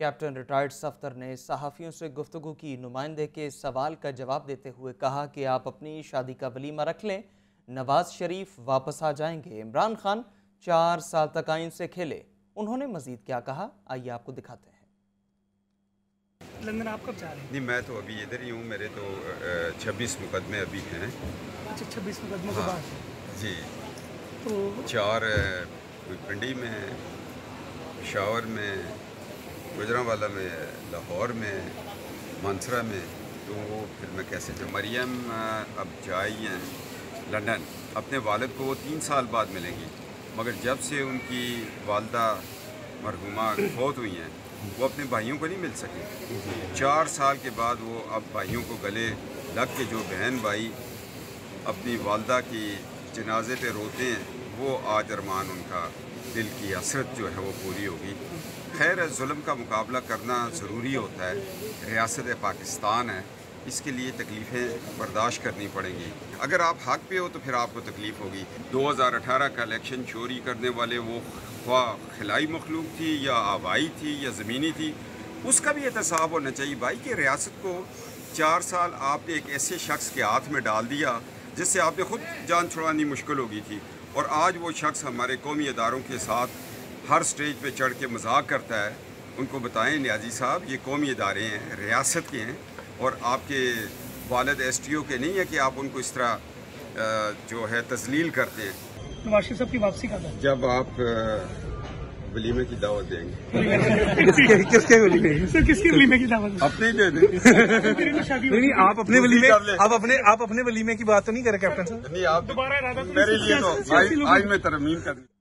Captain retired Safdar ने सहाफ़ियों से गुफ्तगू की। नुमाइंदे के सवाल का जवाब देते हुए कहा कि आप अपनी शादी का वलीमा रख लें, नवाज शरीफ वापस आ जाएंगे। इमरान खान 4 साल तक आइन से खेले। उन्होंने मजीद क्या कहा, आइए आपको दिखाते हैं। लंदन आप कब जा रहे हैं? नहीं, मैं तो अभी इधर ही हूँ। मेरे तो 26 मुकदमे अभी हैं। अच्छा, 26 मुकदमों के बाद? जी, तो 4 पिंडी में है, पेशावर में, गुजरांवाला में, लाहौर में, मानसरा में। तो वो फिर मैं कैसे जाऊँ? मरियम अब जा ही हैं लंदन। अपने वालिद को वो 3 साल बाद मिलेंगी, मगर जब से उनकी वालदा मरहुमा फौत हुई हैं वो अपने भाइयों को नहीं मिल सके। 4 साल के बाद वो अब भाइयों को गले लग के, जो बहन भाई अपनी वालदा की जनाजे पे रोते हैं, वो आज अरमान उनका दिल की हसरत जो है वो पूरी होगी। खैर, जुल्म का मुकाबला करना ज़रूरी होता है। रियासत पाकिस्तान है, इसके लिए तकलीफ़ें बर्दाश्त करनी पड़ेंगी। अगर आप हक़ पे हो तो फिर आपको तकलीफ़ होगी। 2018 का इलेक्शन चोरी करने वाले वो खिलाई मखलूक थी या आवाई थी या ज़मीनी थी, उसका भी एहतसाब होना चाहिए भाई कि रियासत को 4 साल आपने एक ऐसे शख्स के हाथ में डाल दिया जिससे आपने ख़ुद जान छुड़ानी मुश्किल हो गई थी। और आज वो शख्स हमारे कौमी अदारों के साथ हर स्टेज पे चढ़ के मजाक करता है। उनको बताएं न्याजी साहब, ये कौमी अदारे हैं, रियासत के हैं, और आपके वालिद STO के नहीं है कि आप उनको इस तरह जो है तजलील करते हैं। नवाज शरीफ साहब की वापसी का जब आप वलीमे की दावत देंगे? किसके वलीमे? सर, किसके वलीमे की दावत? अपने दे दें। आप अपने वलीमे की बात तो नहीं करें कैप्टन साहब? नहीं, आप दोबारा इरादा? मेरे लिए तो आज मैं तरमीम कर